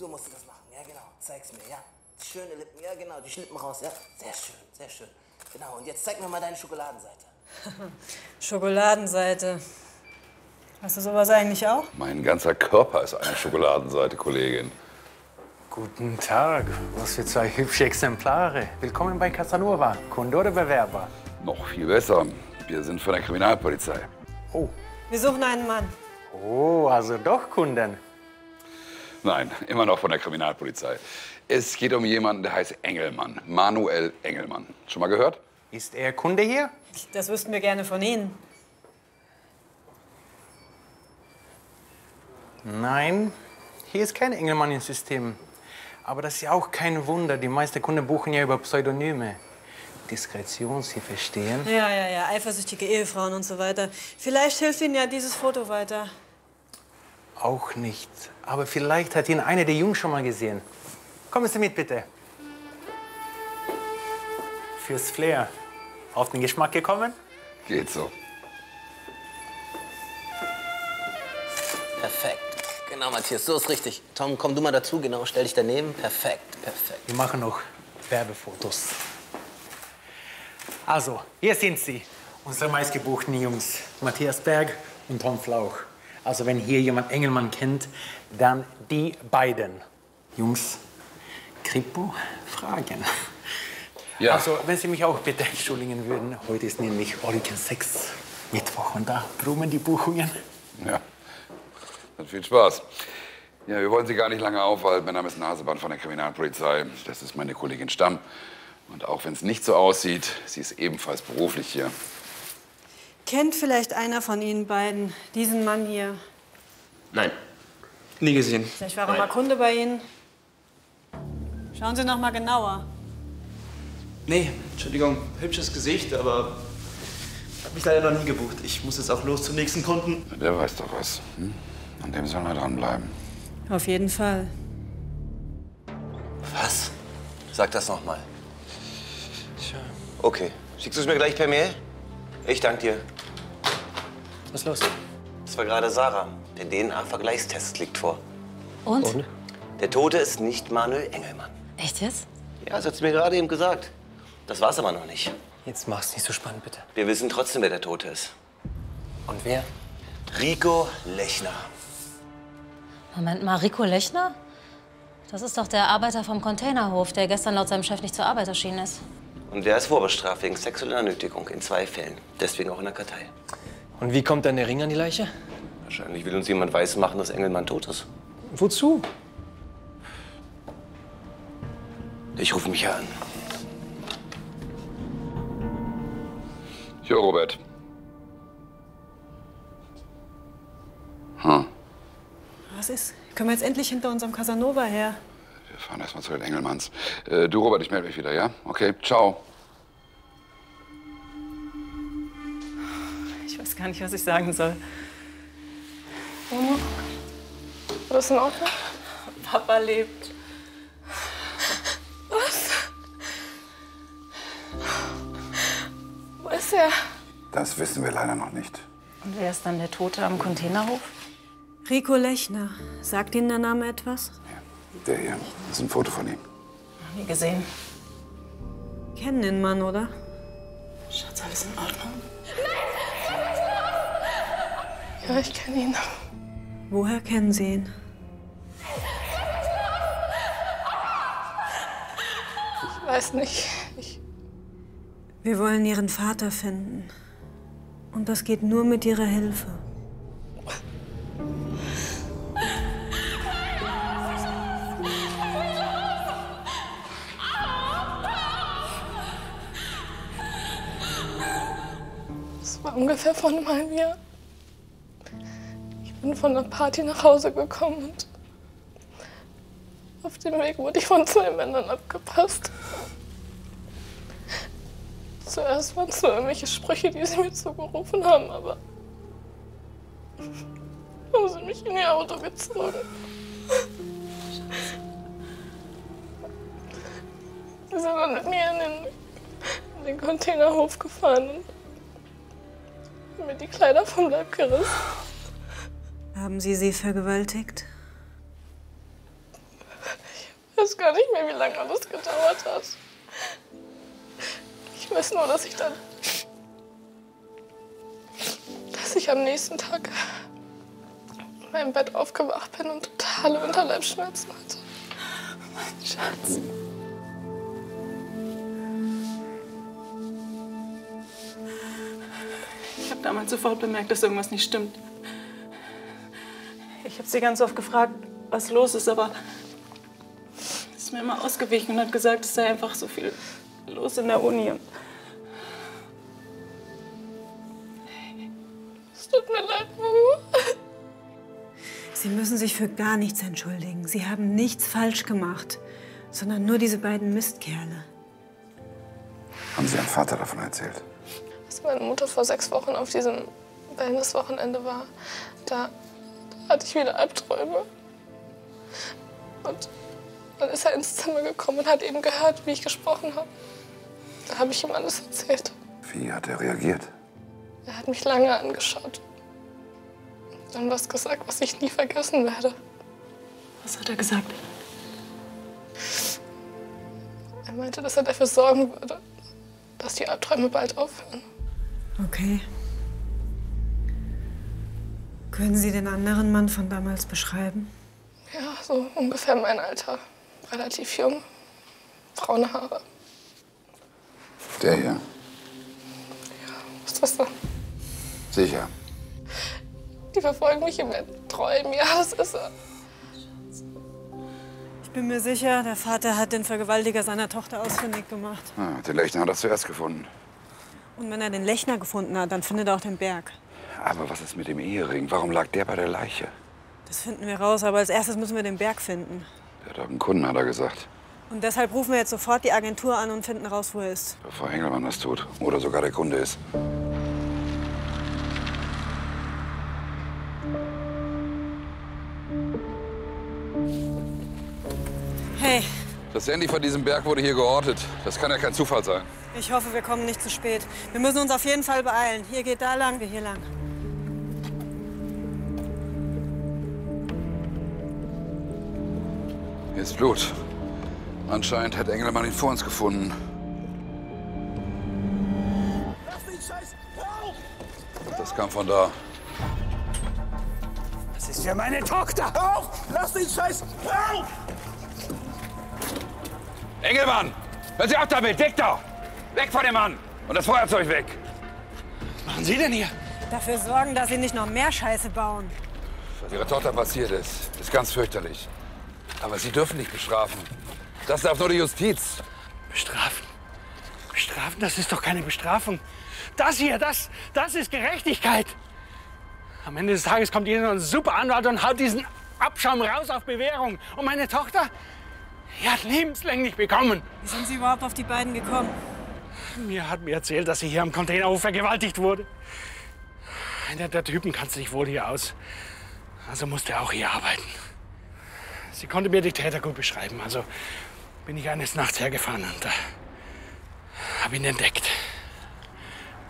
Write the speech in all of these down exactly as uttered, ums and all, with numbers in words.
So musst du das machen. Ja, genau. Zeig's mir. Ja. Schöne Lippen. Ja, genau. Die Lippen raus. Ja. Sehr schön. Sehr schön. Genau. Und jetzt zeig mir mal deine Schokoladenseite. Schokoladenseite. Hast du sowas eigentlich auch? Mein ganzer Körper ist eine Schokoladenseite, Kollegin. Guten Tag. Was für zwei hübsche Exemplare. Willkommen bei Casanova. Kunde oder Bewerber? Noch viel besser. Wir sind von der Kriminalpolizei. Oh. Wir suchen einen Mann. Oh, also doch Kunden. Nein, immer noch von der Kriminalpolizei. Es geht um jemanden, der heißt Engelmann. Manuel Engelmann. Schon mal gehört? Ist er Kunde hier? Das wüssten wir gerne von Ihnen. Nein, hier ist kein Engelmann im System. Aber das ist ja auch kein Wunder. Die meisten Kunden buchen ja über Pseudonyme. Diskretionshilfe stehen. Ja, ja, ja, eifersüchtige Ehefrauen und so weiter. Vielleicht hilft Ihnen ja dieses Foto weiter. Auch nicht. Aber vielleicht hat ihn einer der Jungen schon mal gesehen. Kommen Sie mit, bitte. Fürs Flair. Auf den Geschmack gekommen? Geht so. Perfekt. Genau, Matthias, so ist richtig. Tom, komm du mal dazu, genau, stell dich daneben. Perfekt, perfekt. Wir machen noch Werbefotos. Also, hier sind sie, unsere meistgebuchten Jungs, Matthias Berg und Tom Flauch. Also wenn hier jemand Engelmann kennt, dann die beiden. Jungs, Kripo, Fragen. Ja. Also, wenn Sie mich auch bitte entschuldigen würden, heute ist nämlich Origin sechs Mittwoch und da brummen die Buchungen. Ja, dann viel Spaß. Ja, wir wollen Sie gar nicht lange aufhalten. Mein Name ist Naseband von der Kriminalpolizei. Das ist meine Kollegin Stamm. Und auch wenn es nicht so aussieht, sie ist ebenfalls beruflich hier. Kennt vielleicht einer von Ihnen beiden diesen Mann hier? Nein, nie gesehen. Vielleicht war er mal Kunde bei Ihnen. Schauen Sie noch mal genauer. Nee, Entschuldigung, hübsches Gesicht, aber hat mich leider noch nie gebucht. Ich muss jetzt auch los zum nächsten Kunden. Der weiß doch was. Hm? An dem sollen wir dranbleiben. Auf jeden Fall. Was? Sag das noch mal. Okay. Schickst du es mir gleich per Mail? Ich danke dir. Was ist los? Das war gerade Sarah. Der D N A-Vergleichstest liegt vor. Und? Und? Der Tote ist nicht Manuel Engelmann. Echt jetzt? Ja, das hat sie mir gerade eben gesagt. Das war's aber noch nicht. Jetzt mach's nicht so spannend, bitte. Wir wissen trotzdem, wer der Tote ist. Und wer? Rico Lechner. Moment mal, Rico Lechner? Das ist doch der Arbeiter vom Containerhof, der gestern laut seinem Chef nicht zur Arbeit erschienen ist. Und der ist vorbestraft wegen sexueller Nötigung in zwei Fällen. Deswegen auch in der Kartei. Und wie kommt dann der Ring an die Leiche? Wahrscheinlich will uns jemand weismachen, dass Engelmann tot ist. Wozu? Ich rufe mich an. Jo, Robert. Hm. Was ist? Können wir jetzt endlich hinter unserem Casanova her? Wir fahren erstmal zu den Engelmanns. Äh, du, Robert, ich melde mich wieder, ja? Okay, ciao. Ich weiß gar nicht, was ich sagen soll. Mama, war das in Ordnung? Papa lebt. Was? Wo ist er? Das wissen wir leider noch nicht. Und wer ist dann der Tote am Containerhof? Rico Lechner. Sagt Ihnen der Name etwas? Ja. Der hier. Das ist ein Foto von ihm. Noch nie gesehen. Kennen den Mann, oder? Schatz, alles in Ordnung? Nein! Ja, ich kenne ihn. Woher kennen Sie ihn? Ich weiß nicht. Ich... Wir wollen Ihren Vater finden. Und das geht nur mit Ihrer Hilfe. Ungefähr vor einem halben Jahr. Ich bin von einer Party nach Hause gekommen und auf dem Weg wurde ich von zwei Männern abgepasst. Zuerst waren es nur irgendwelche Sprüche, die sie mir zugerufen haben, aber haben sie mich in ihr Auto gezogen. Sie sind dann mit mir in den, in den Containerhof gefahren. Mir die Kleider vom Leib gerissen. Haben Sie sie vergewaltigt? weiß gar nicht mehr, wie lange alles gedauert hat. Ich weiß nur, dass ich dann... dass ich am nächsten Tag in meinem Bett aufgewacht bin und totale Unterleibsschmerzen hatte. Mein Schatz. Ich habe damals sofort bemerkt, dass irgendwas nicht stimmt. Ich habe sie ganz oft gefragt, was los ist, aber sie ist mir immer ausgewichen und hat gesagt, es sei einfach so viel los in der Uni. Es tut mir leid, Mama. Sie müssen sich für gar nichts entschuldigen. Sie haben nichts falsch gemacht, sondern nur diese beiden Mistkerle. Haben Sie Ihrem Vater davon erzählt? Als meine Mutter vor sechs Wochen auf diesem Wellness-Wochenende war, da hatte ich wieder Albträume. Und dann ist er ins Zimmer gekommen und hat eben gehört, wie ich gesprochen habe. Da habe ich ihm alles erzählt. Wie hat er reagiert? Er hat mich lange angeschaut. Dann was gesagt, was ich nie vergessen werde. Was hat er gesagt? Er meinte, dass er dafür sorgen würde, dass die Albträume bald aufhören. Okay. Können Sie den anderen Mann von damals beschreiben? Ja, so ungefähr mein Alter. Relativ jung, braune Haare. Der hier? Ja, was ist das denn? Sicher. Die verfolgen mich in meinen Träumen. Ja, das ist er. Ich bin mir sicher, der Vater hat den Vergewaltiger seiner Tochter ausfindig gemacht. Ah, den Lechner hat er zuerst gefunden. Und wenn er den Lechner gefunden hat, dann findet er auch den Berg. Aber was ist mit dem Ehering? Warum lag der bei der Leiche? Das finden wir raus, aber als erstes müssen wir den Berg finden. Der hat auch einen Kunden, hat er gesagt. Und deshalb rufen wir jetzt sofort die Agentur an und finden raus, wo er ist. Bevor Engelmann das tut oder sogar der Kunde ist. Hey. Das Handy von diesem Berg wurde hier geortet. Das kann ja kein Zufall sein. Ich hoffe, wir kommen nicht zu spät. Wir müssen uns auf jeden Fall beeilen. Hier geht da lang, wir hier lang. Hier ist Blut. Anscheinend hat Engelmann ihn vor uns gefunden. Das kam von da. Das ist ja meine Tochter! Hör auf! Lass den Scheiß! Hör auf! Engelmann! Hören Sie auf damit! Weg da! Weg von dem Mann! Und das Feuerzeug weg! Was machen Sie denn hier? Dafür sorgen, dass Sie nicht noch mehr Scheiße bauen. Was Ihrer Tochter passiert ist, ist ganz fürchterlich. Aber Sie dürfen nicht bestrafen. Das darf nur die Justiz. Bestrafen? Bestrafen? Das ist doch keine Bestrafung. Das hier, das, das ist Gerechtigkeit. Am Ende des Tages kommt jeder super Anwalt und haut diesen Abschaum raus auf Bewährung. Und meine Tochter? Die hat lebenslänglich bekommen. Wie sind Sie überhaupt auf die beiden gekommen? Mir hat mir erzählt, dass sie hier am Containerhof vergewaltigt wurde. Einer der Typen kannte sich wohl hier aus. Also musste er auch hier arbeiten. Sie konnte mir die Täter gut beschreiben. Also bin ich eines Nachts hergefahren und da habe ihn entdeckt.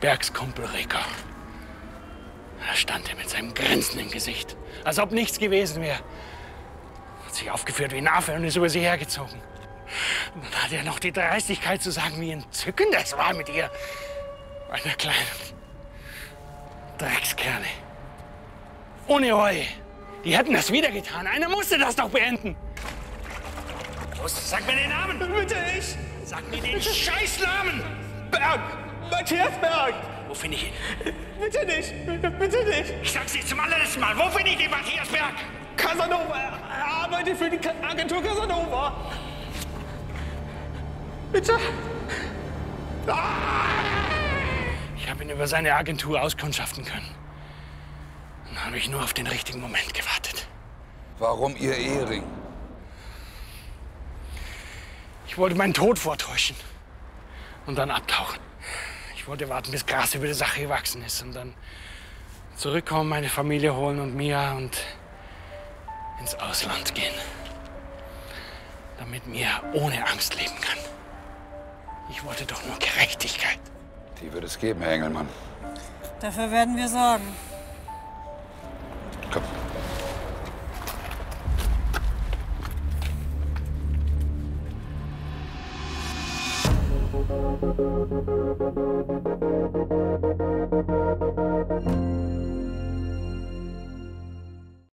Bergs Kumpel Reker. Da stand er mit seinem Grinsen im Gesicht, als ob nichts gewesen wäre. Hat sich aufgeführt wie ein Affe und ist über sie hergezogen. Und dann hat er noch die Dreistigkeit zu sagen, wie entzückend es war mit ihr. Einer kleinen Dreckskerle. Ohne Reue. Die hätten das wieder getan. Einer musste das doch beenden. Los, sag mir den Namen. Bitte ich. Sag mir den Scheißnamen. Berg. Matthias Berg. Wo finde ich ihn? Bitte nicht. Bitte nicht. Ich sag's nicht zum allerletzten Mal. Wo finde ich den Matthias Berg? Casanova. Er arbeitet für die Agentur Casanova. Bitte. Ah! Ich habe ihn über seine Agentur auskundschaften können. Dann habe ich nur auf den richtigen Moment gewartet. Warum Ihr Ehering? Ich wollte meinen Tod vortäuschen und dann abtauchen. Ich wollte warten, bis Gras über die Sache gewachsen ist und dann zurückkommen, meine Familie holen und Mia und ins Ausland gehen, damit Mia ohne Angst leben kann. Ich wollte doch nur Gerechtigkeit. Die wird es geben, Herr Engelmann. Dafür werden wir sorgen. Komm.